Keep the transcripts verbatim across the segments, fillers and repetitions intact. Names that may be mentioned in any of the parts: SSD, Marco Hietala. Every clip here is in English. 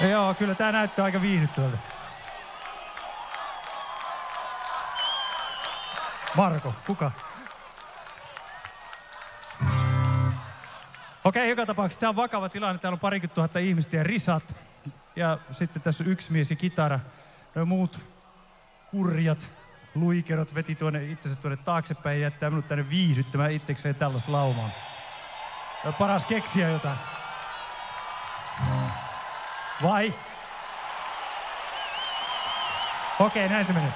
Joo, kyllä tää näyttää aika viihdyttävältä. Marko, kuka? Okei, joka tapauksessa tämä on vakava tilanne. Täällä on parikymmentä tuhatta ihmistä ja risat. Ja sitten tässä on yksi mies ja kitara. No muut kurjat luikerot veti tuonne itsensä tuonne taaksepäin ja jättää minut tänne viihdyttämään itsekseen tällaista laumaa. Paras keksiä jotain. Vai? Okei, näin se menee.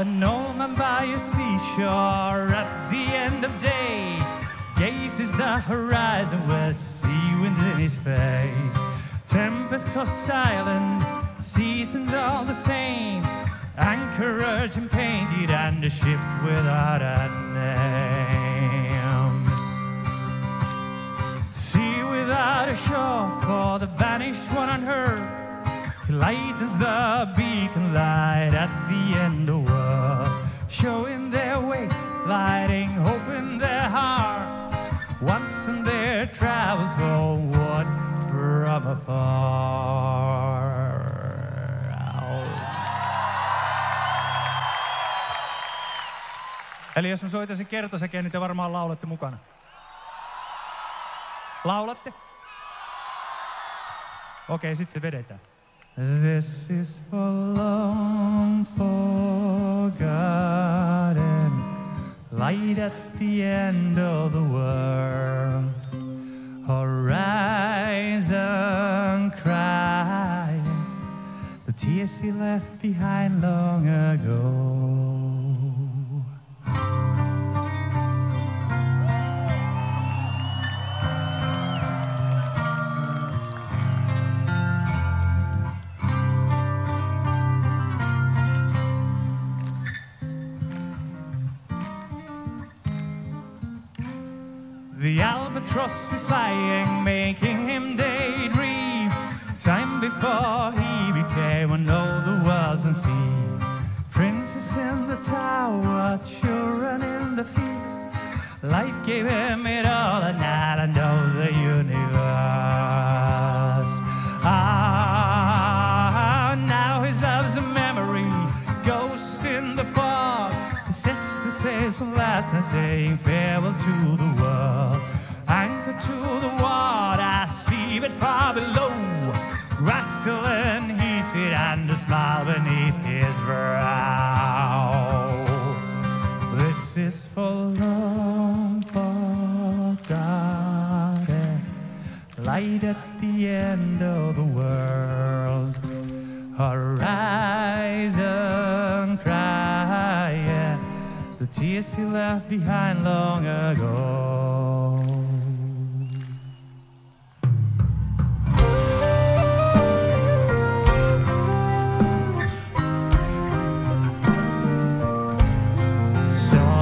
An old man by a seashore at the end of day gazes the horizon with sea wind in his face. Tempest or silent, seasons all the same, anchorage and painted and a ship without a name. Sea without a shore for the vanished one on her. He lightens the beacon light at the end of the world, showing their way, lighting hope in their hearts, once in their travels homeward from afar. Oh. Eli jos mä soitan sen kertosäkeen, niin te varmaan laulatte mukana. Laulatte? Okei, sit se vedetään. This is for long forgotten light at the end of the world, horizon crying the tears he left behind long ago. The albatross is flying, making him daydream. Time before he became one of the world's unseen. Princess in the tower, children in the fields. Life gave him it all, an island of the universe. Ah, now his love's a memory, ghost in the fog. He sits and says one last time, saying farewell to the world. Anchor to the water, I see it far below, rustling his feet and a smile beneath his brow. This is for long forgotten, light at the end of the world, horizon crying the tears he left behind long ago. So